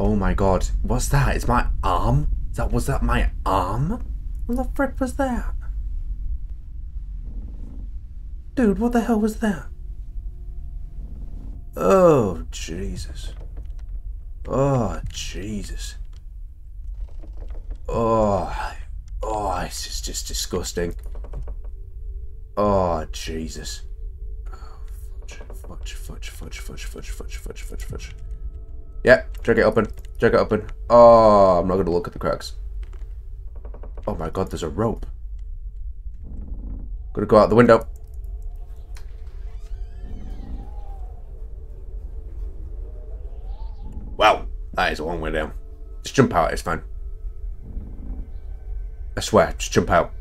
Oh my god. What's that? It's my arm? Was that my arm? What the frick was that? Dude, what the hell was that? Oh, Jesus. Oh, Jesus. Oh, oh, this is just disgusting. Oh, Jesus. Oh, fudge, fudge, fudge, fudge, fudge, fudge, fudge, fudge, fudge. Yep, check it open. Check it open. Oh, I'm not going to look at the cracks. Oh my god, there's a rope. Gotta go out the window. Wow, that is a long way down. Just jump out, it's fine. I swear, just jump out.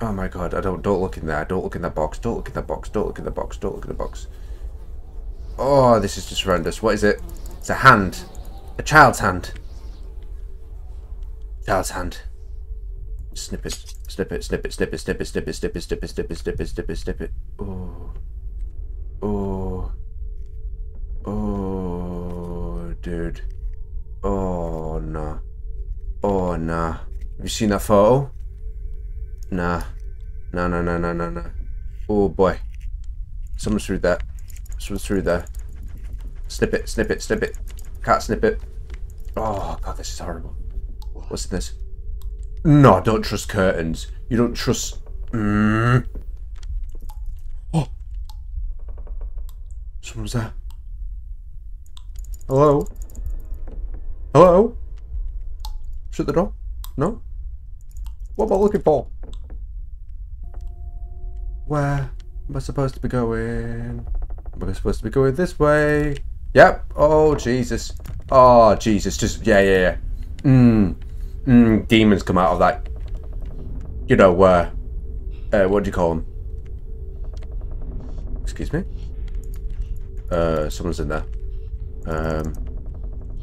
Oh my god, I don't look in there. Don't look in that box. Don't look in that box. Don't look in the box. Don't look in the box. Oh, this is just horrendous. What is it? It's a hand. A child's hand. Child's hand. Snip it. Snip it. Snip it. Snip it. Snip it. Snip it. Snip it. Snip it. Snip it. Snip it. Snip it. Snip it. Oh. Oh. Oh, dude. Oh, nah. Oh, nah. Have you seen that photo? Nah. Nah, nah, nah, nah, nah, nah. Oh, boy. Someone's through that. Someone's through there. Snip it, snip it, snip it. Can't snip it. Oh, God, this is horrible. What's in this? No, don't trust curtains. You don't trust... Mm. Oh. Someone's there. Hello? Hello? Shut the door? No? What am I looking for? Where am I supposed to be going? Am I supposed to be going this way? Yep. Oh, Jesus. Oh, Jesus. Just, yeah, yeah, yeah. Mmm. Mmm. Demons come out of that. You know, what do you call them? Excuse me? Someone's in there.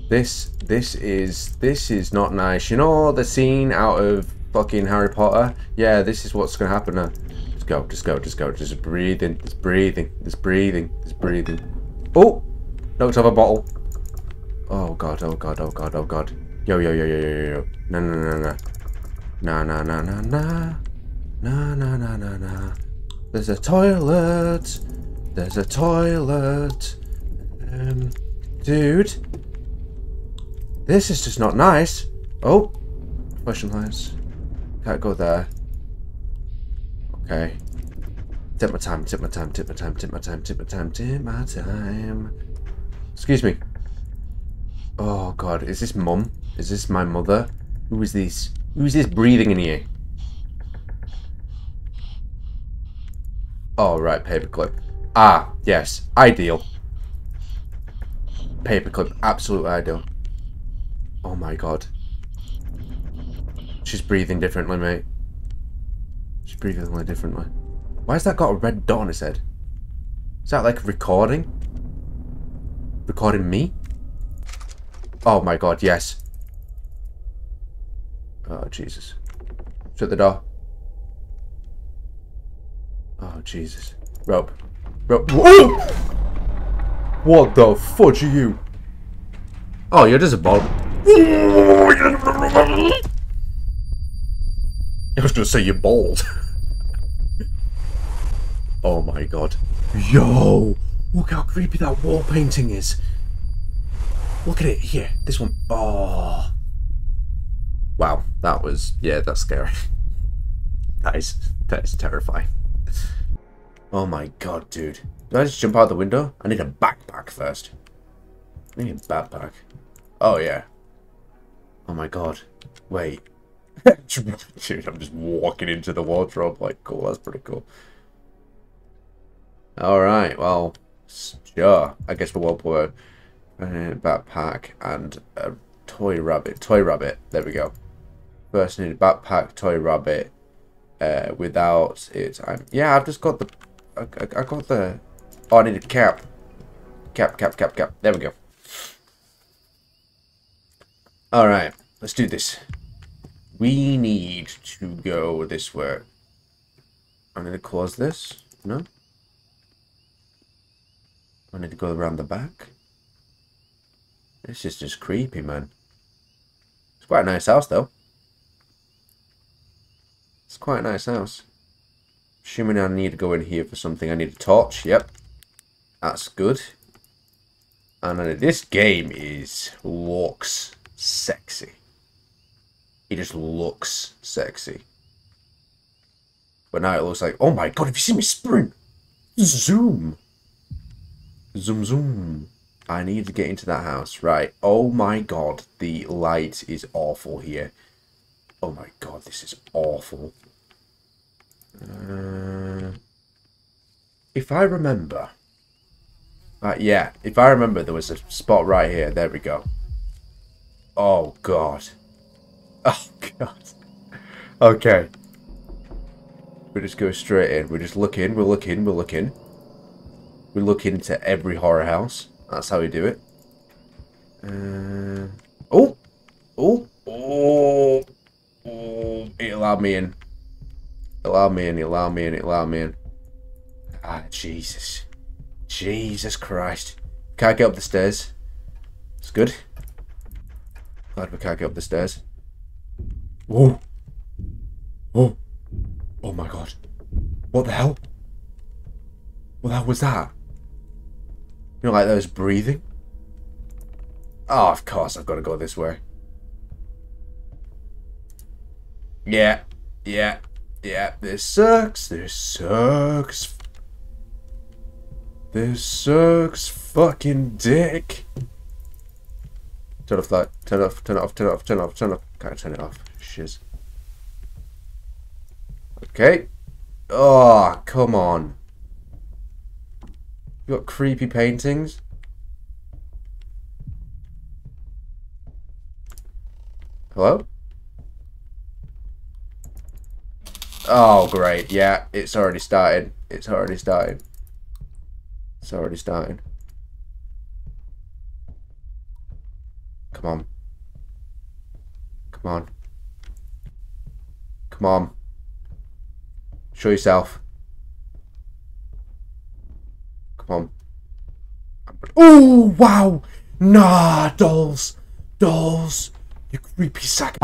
This is not nice. You know the scene out of fucking Harry Potter? Yeah, this is what's gonna happen now. Just go, just go, just go. Just breathing, just breathing, just breathing, just breathing. Oh! Knocked off a bottle. Oh god, oh god, oh god, oh god. Yo, yo, yo, yo, yo, yo, yo. No, no, no, no. No, no, no, no, no. No, no, no, no, no. There's a toilet. There's a toilet. Dude. This is just not nice. Oh! Question lights. Can't go there. Okay. Tip my time, tip my time, tip my time, tip my time, tip my time, tip my time. Excuse me. Oh god, is this mum? Is this my mother? Who is this? Who's this breathing in here? Oh right, paperclip. Ah, yes. Ideal. Paperclip, absolutely ideal. Oh my god. She's breathing differently, mate. She's breathing differently. Why has that got a red dot on its head? Is that like recording? Recording me? Oh my god, yes. Oh, Jesus. Shut the door. Oh, Jesus. Rope. Rope. Whoa! What the fudge are you? Oh, you're just a ball. I was gonna say you're bald. Oh my god. Yo! Look how creepy that wall painting is. Look at it here. This one. Oh. Wow. That was, yeah, that's scary. That is terrifying. Oh my god, dude. Did I just jump out the window? I need a backpack first. I need a backpack. Oh yeah. Oh my god. Wait. Dude, I'm just walking into the wardrobe like, cool, that's pretty cool. Alright, well, sure. I guess we'll put a backpack and a toy rabbit. Toy rabbit, there we go. First I need a backpack, toy rabbit. Without it, yeah, I've just got the... I got the... Oh, I need a cap. Cap, cap, cap, cap. There we go. Alright, let's do this. We need to go this way. I'm going to close this. No? I need to go around the back. This is just creepy, man. It's quite a nice house, though. It's quite a nice house. Assuming I need to go in here for something. I need a torch. Yep. That's good. And this game looks sexy. It just looks sexy. But now it looks like, oh my god, have you seen me sprint? Zoom. Zoom, zoom. I need to get into that house. Right. Oh my god, the light is awful here. Oh my god, this is awful. If I remember... yeah, if I remember, there was a spot right here. There we go. Oh god. Oh god. Okay. We just go straight in. We just look in, we look in, we look in. We look into every horror house. That's how we do it. Oh! Oh! Oh! Oh! It allowed me in. It allowed me in, it allowed me in, it allowed me in. Ah, Jesus. Jesus Christ. Can't get up the stairs. It's good. Glad we can't get up the stairs. Oh! Oh! Oh my god. What the hell? Well, that was that. You know, like those breathing? Oh, of course I've got to go this way. Yeah. Yeah. Yeah. This sucks. This sucks. This sucks fucking dick. Turn off that. Turn it off. Turn it off. Turn it off. Turn it off. Turn it off. Can't turn it off. Shiz. Okay. Oh, come on. You got creepy paintings. Hello? Oh, great. Yeah, it's already started. It's already started. It's already started. Come on. Come on. Come on. Show yourself. Come on. Oh, wow. Nah, dolls. Dolls. You creepy sack.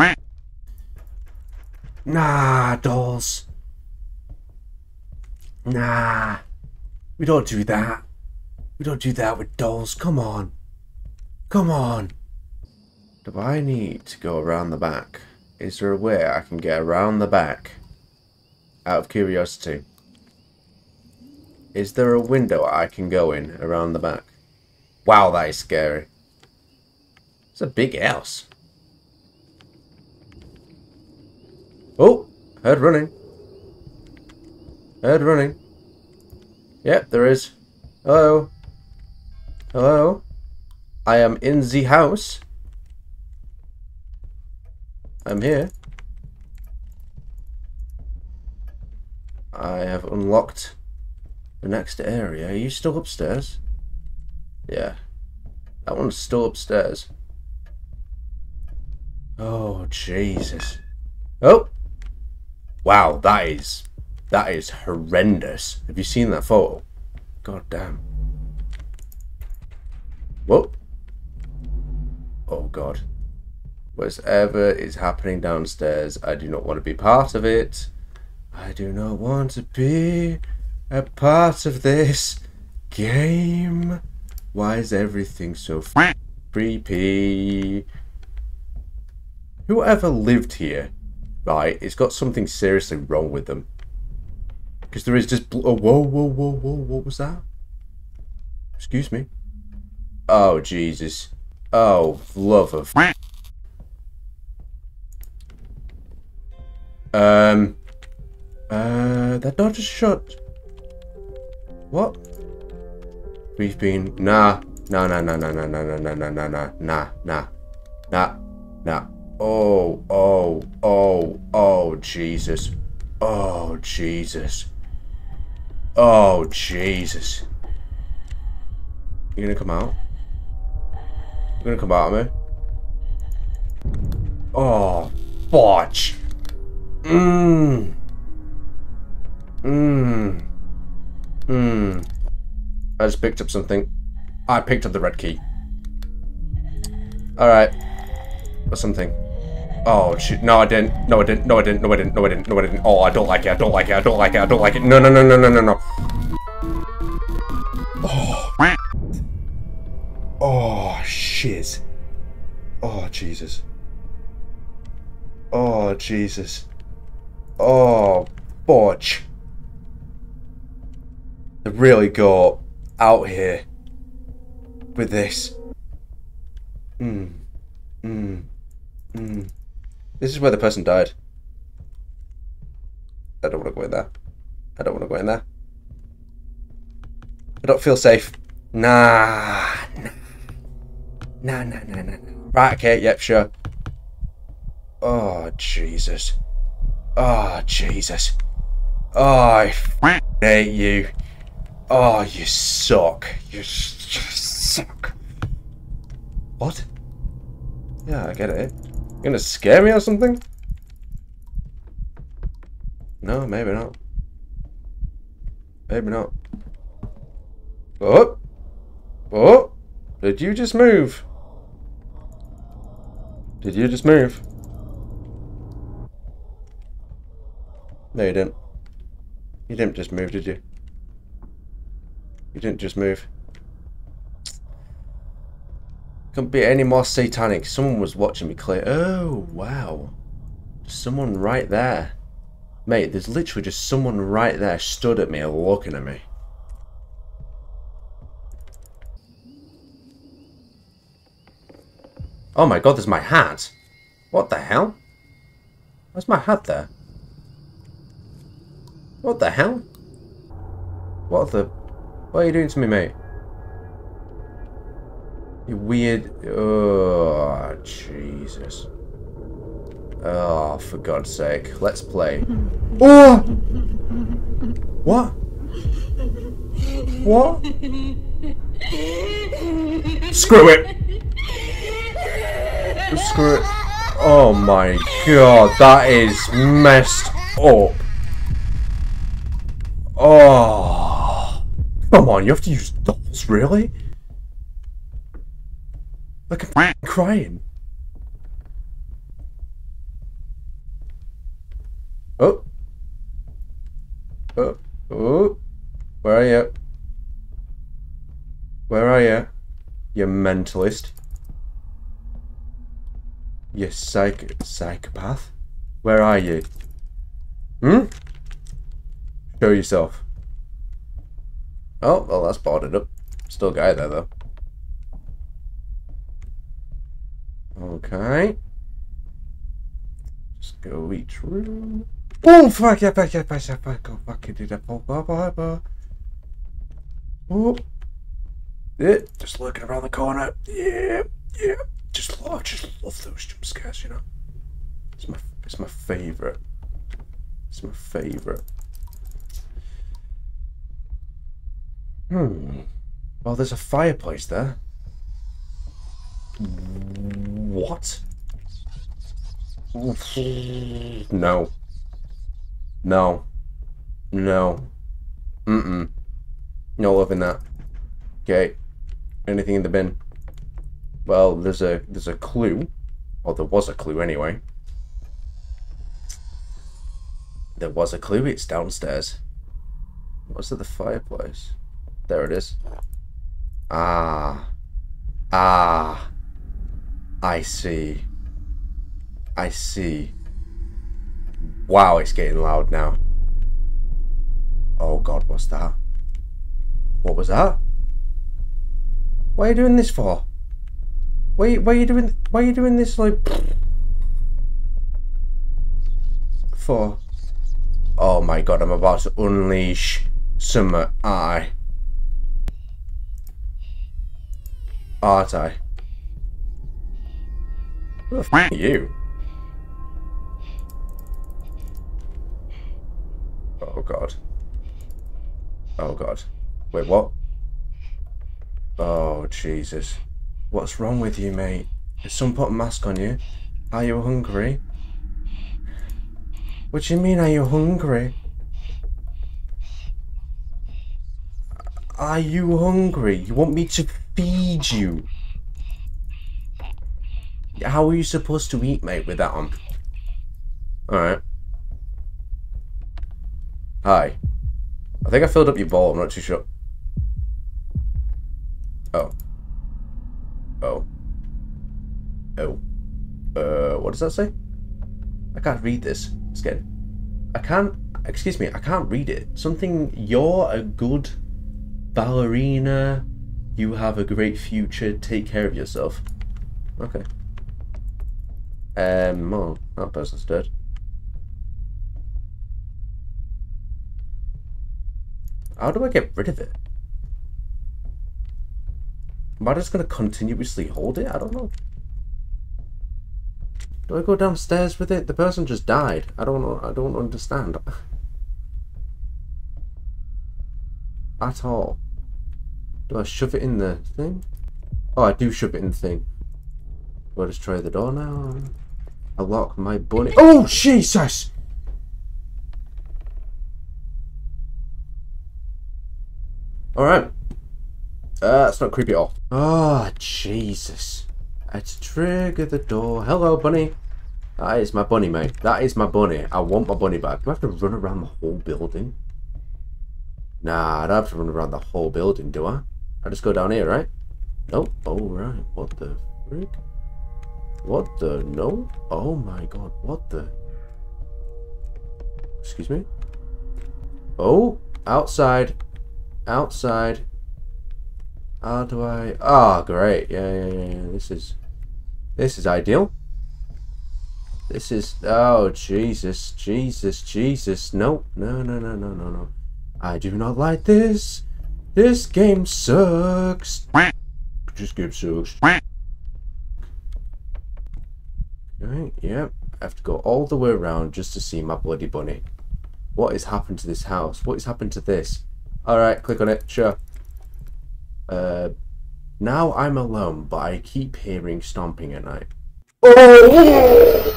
Nah, dolls. Nah. We don't do that. We don't do that with dolls. Come on. Come on. Do I need to go around the back? Is there a way I can get around the back? Out of curiosity. Is there a window I can go in around the back? Wow, that is scary. It's a big house. Oh, heard running. Heard running. Yep, there is. Hello. Hello. I am in the house. I'm here. I have unlocked... the next area. Are you still upstairs? Yeah. That one's still upstairs. Oh, Jesus. Oh! Wow, that is horrendous. Have you seen that photo? God damn. Whoa. Oh, God. Whatever is happening downstairs, I do not want to be part of it. I do not want to be... a part of this game. Why is everything so creepy? Whoever lived here, right, it's got something seriously wrong with them. Because there is just... oh, whoa, whoa, whoa, whoa, what was that? Excuse me. Oh, Jesus. Oh, love of... that door just shut... What? We've been... nah. Nah, nah, nah, nah, nah, nah, nah, nah, nah, nah, nah, nah, nah, nah, nah. Oh, oh, oh, oh, Jesus. Oh, Jesus. Oh, Jesus. You gonna come out? You gonna come out of me? Oh, fudge. Mmm. Mmm. I just picked up something. I picked up the red key. Alright. Or something. Oh, shoot. No, I didn't. No, I didn't. No, I didn't. No, I didn't. No, I didn't. No, I didn't. Oh, I don't like it. I don't like it. I don't like it. I don't like it. No, no, no, no, no, no, no. Oh. Oh, shiz. Oh, Jesus. Oh, Jesus. Oh, bodge. They really go out here with this. This is where the person died. I don't want to go in there. I don't want to go in there. I don't feel safe. Nah. Nah, nah, nah, nah. Right, okay, yep, sure. Oh, Jesus. Oh, Jesus. Oh, I f***ing hate you. Oh, you suck. You just suck. What? Yeah, I get it. You're gonna scare me or something? No, maybe not. Maybe not. Oh! Oh! Did you just move? Did you just move? No, you didn't. You didn't just move, did you? You didn't just move. Couldn't be any more satanic. Someone was watching me clear. Oh, wow. Someone right there. Mate, there's literally just someone right there stood at me and looking at me. Oh my god, there's my hat. What the hell? Where's my hat there? What the hell? What the... What are you doing to me, mate? You weird... Oh, Jesus. Oh, for God's sake. Let's play. Oh! What? What? Screw it! Screw it. Oh my god, that is messed up. Oh. Come on, you have to use dolls, really? Like I'm crying. Oh. Oh. Oh. Where are you? Where are you? You mentalist. You psychopath. Where are you? Hmm? Show yourself. Oh, well, that's boarded up. Still a guy there, though. Okay. Just go each room. Oh, fuck, yeah, back, yeah, back, yeah, back, go back, and did that. Oh. Yeah, just looking around the corner. Yeah, yeah. I just love those jump scares, you know. It's my favourite. It's my favourite. Well, there's a fireplace there. What? No. No. No. Mm-mm. No loving that. Okay. Anything in the bin? Well, there's a clue, or there was a clue anyway. There was a clue. It's downstairs. What's at the fireplace? There it is. Ah, ah. I see. I see. Wow, it's getting loud now. Oh God, what's that? What was that? What are you doing this for? Why are you doing this like for? Oh my god, I'm about to unleash some art. Who the f*** are you? Oh god. Oh god. Wait, what? Oh Jesus. What's wrong with you, mate? Has someone put a mask on you? Are you hungry? What do you mean, are you hungry? Are you hungry? You want me to feed you? How are you supposed to eat, mate, with that on? Alright. Hi. I think I filled up your bowl, I'm not too sure. Oh. Oh. Oh. What does that say? I can't read this. It's good. I can't... Excuse me, I can't read it. Something... You're a good ballerina. You have a great future. Take care of yourself. Okay. Oh, that person's dead. How do I get rid of it? Am I just going to continuously hold it? I don't know. Do I go downstairs with it? The person just died. I don't know. I don't understand. At all. Do I shove it in the thing? Oh, I do shove it in the thing. Do I just try the door now? I lock my bunny. Oh, Jesus! Alright. That's not creepy at all. Oh, Jesus. Let's trigger the door. Hello, bunny. That is my bunny, mate. That is my bunny. I want my bunny back. Do I have to run around the whole building? Nah, I don't have to run around the whole building, do I? I just go down here, right? Nope. Oh, right. What the frick? What the? No? Oh, my God. What the? Excuse me? Oh, outside. Outside. How do I? Ah, oh, great. Yeah. This is ideal. This is. Oh, Jesus. No. I do not like this. This game sucks. This game sucks. Alright, yep. I have to go all the way around just to see my bloody bunny. What has happened to this house? What has happened to this? Alright, click on it. Sure. Now I'm alone, but I keep hearing stomping at night. Oh!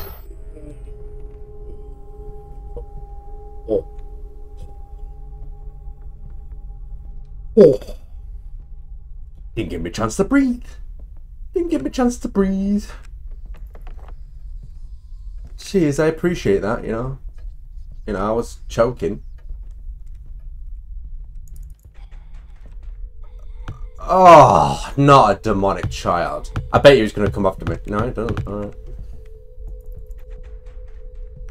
Oh. Oh. Didn't give me a chance to breathe. Didn't give me a chance to breathe. Jeez, I appreciate that, you know. You know, I was choking. Oh, not a demonic child. I bet you he's going to come after me. No, I don't. Alright.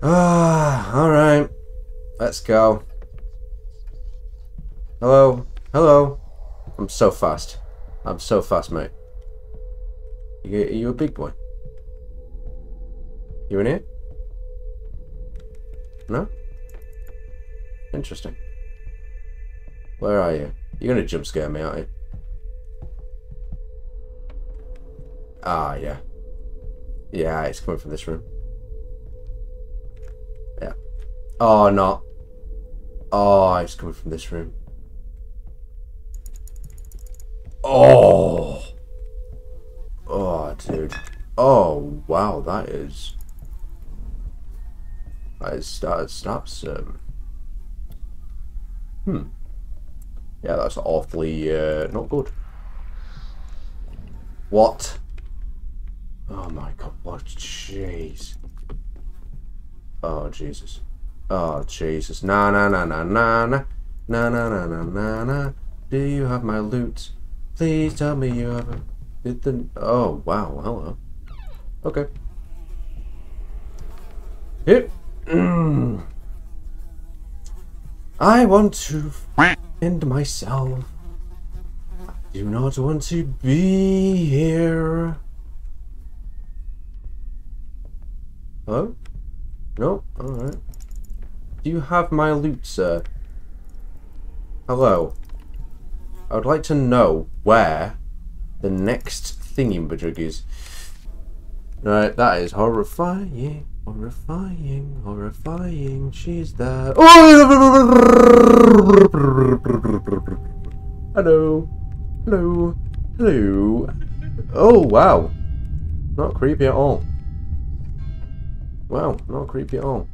Ah, alright. Let's go. Hello. Hello. I'm so fast. I'm so fast, mate. You a big boy? You in here? No? Interesting. Where are you? You're going to jump scare me, aren't you? Ah, yeah. Yeah, it's coming from this room. Yeah. Oh, no. Oh, it's coming from this room. Oh! Oh, dude. Oh, wow, that is... That's... Yeah, that's awfully, not good. What? Oh my God, what? Jeez. Oh, Jesus. Oh, Jesus. Nah. Do you have my loot? Please tell me you have a... Oh, wow. Hello. Okay. Yep. I want to end myself. I do not want to be here. Hello? No? Alright. Do you have my loot, sir? Hello. I would like to know where the next thingy-majig is. Alright, that is horrifying. Horrifying. She's there. Oh! Hello. Oh, wow. Not creepy at all. Wow, not creepy at all.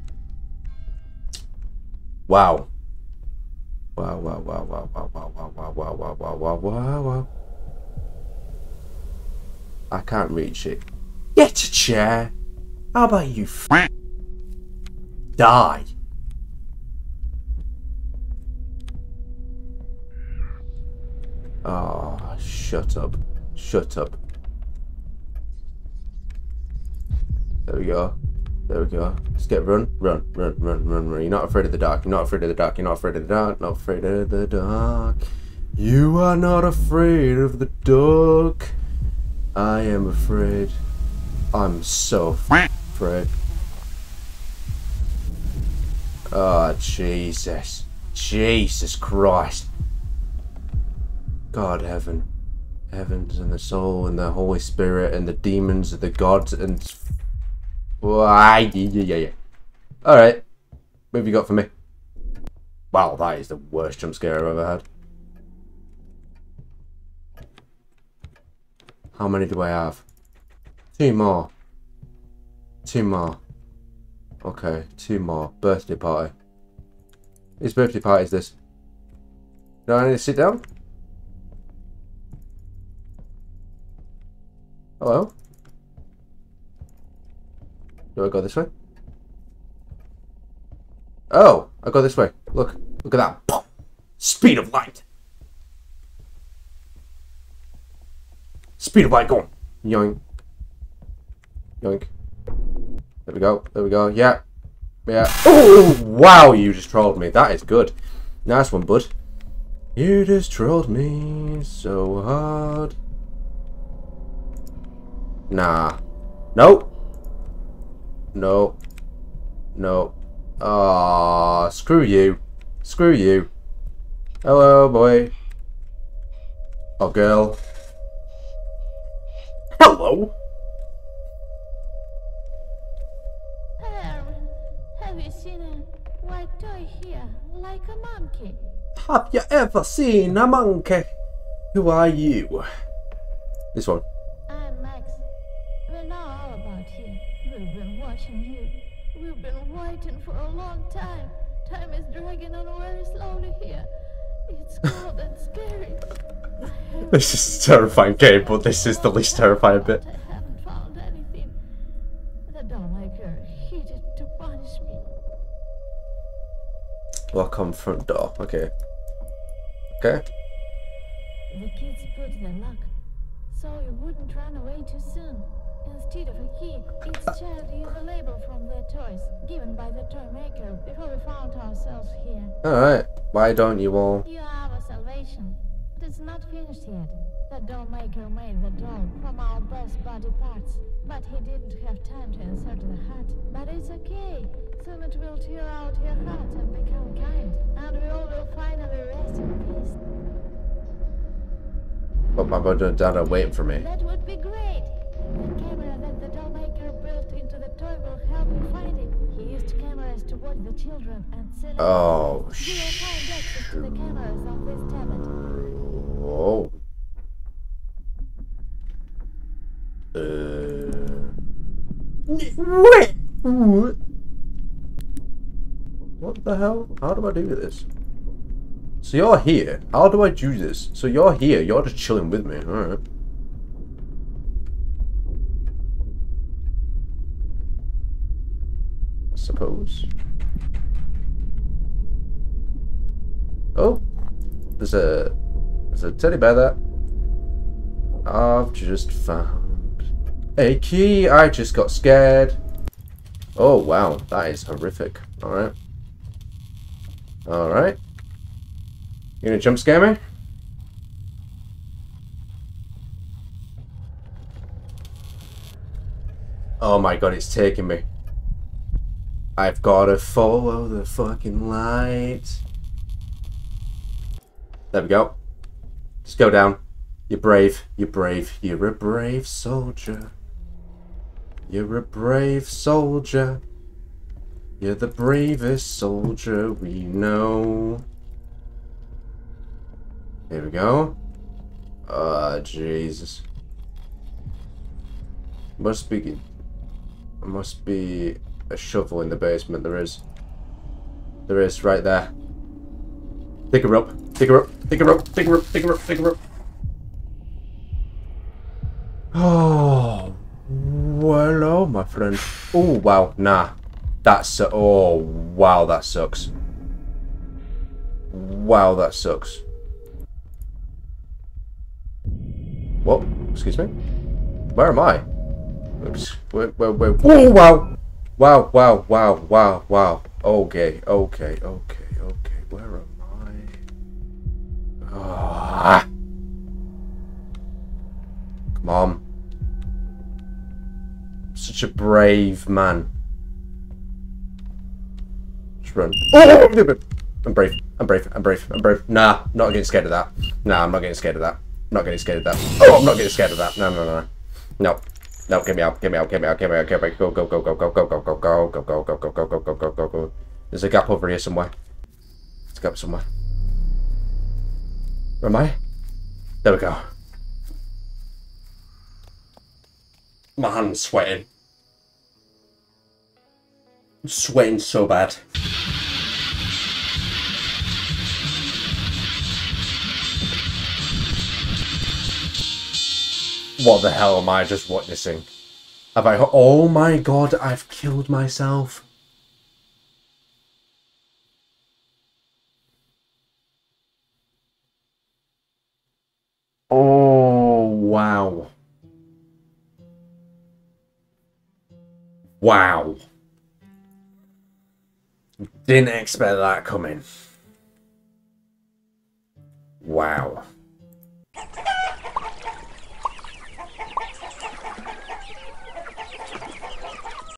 Wow. Wow. I can't reach it. Get a chair. How about you die? Oh, shut up. Shut up. There we go. There we go. Let's get run. You're not afraid of the dark. You're not afraid of the dark. You're not afraid of the dark. Not afraid of the dark. You are not afraid of the dark. I am afraid. I'm so afraid. Oh, Jesus. Jesus Christ. God, heaven. Heavens and the soul and the Holy Spirit and the demons and the gods and... yeah. Alright. What have you got for me? Wow, that is the worst jump scare I've ever had. How many do I have? Two more. Okay, two more. Birthday party. Whose birthday party is this? Do I need to sit down? Hello? Do I go this way? Oh, I go this way. Look at that. Boom! Speed of light. Speed of light going. Yoink. Yoink. There we go. There we go. Yeah. Yeah. Oh, wow. You just trolled me. That is good. Nice one, bud. You just trolled me so hard. Nah. Nope. No. No. Ah, screw you. Screw you. Hello, boy. Oh, girl. Hello. Have you seen a white toy here, like a monkey? Have you ever seen a monkey? Who are you? This one. I'm Max. We know all about you. We've been watching you. We've been waiting for a long time. Time is dragging on very slowly here. It's cold and scary. This is a terrifying game, but this is the least terrifying bit. I haven't found anything. The doormaker hated to punish me. Lock on front door. Okay. Okay. The kids put their luck so it wouldn't run away too soon. Instead of a key, each child used a label from their toys given by the toy maker before we found ourselves here. Alright, why don't you all? You are our salvation. It's not finished yet. The doll maker made the doll from our best body parts, but he didn't have time to insert the heart. But it's okay. Soon it will tear out your heart and become kind, and we all will finally rest in peace. But my brother and dad are waiting for me. That would be great. The camera that the doll maker built into the toy will help you find it. He used cameras to watch the children and sell it. Oh, shit. You will find access to the cameras on this tablet. Oh. What the hell? How do I do this? So you're here. How do I do this? So you're here. You're just chilling with me. Alright. Suppose. Oh, there's a teddy bear there. I've just found a key. I just got scared. Oh wow, that is horrific. Alright. Alright. You gonna jump scare me? Oh my god, it's taking me. I've gotta follow the fucking light. There we go. Just go down. You're brave. You're brave. You're a brave soldier. You're a brave soldier. You're the bravest soldier we know. Here we go. Ah, Jesus. Must be a shovel in the basement. There is right there. Pick her up. Pick her up. Pick her up. Pick her up. Pick her up. Pick her up. Oh. Hello, my friend. Oh, wow. Nah. That's... Oh, wow, that sucks. Wow, that sucks. What? Excuse me? Where am I? Oops. Where? Oh, wow. Wow, wow, wow, wow, wow. Okay. Where am I? Ah. Come on. Such a brave man. Just run. I'm brave. Nah, not getting scared of that. I'm not getting scared of that. No. No, get me out. Go. There's a gap over here somewhere. There's a gap somewhere. Where am I? There we go. My hand's sweating. I'm sweating so bad. What the hell am I just witnessing? Have I... Oh my god, I've killed myself. Oh, wow. Wow. Didn't expect that coming. Wow.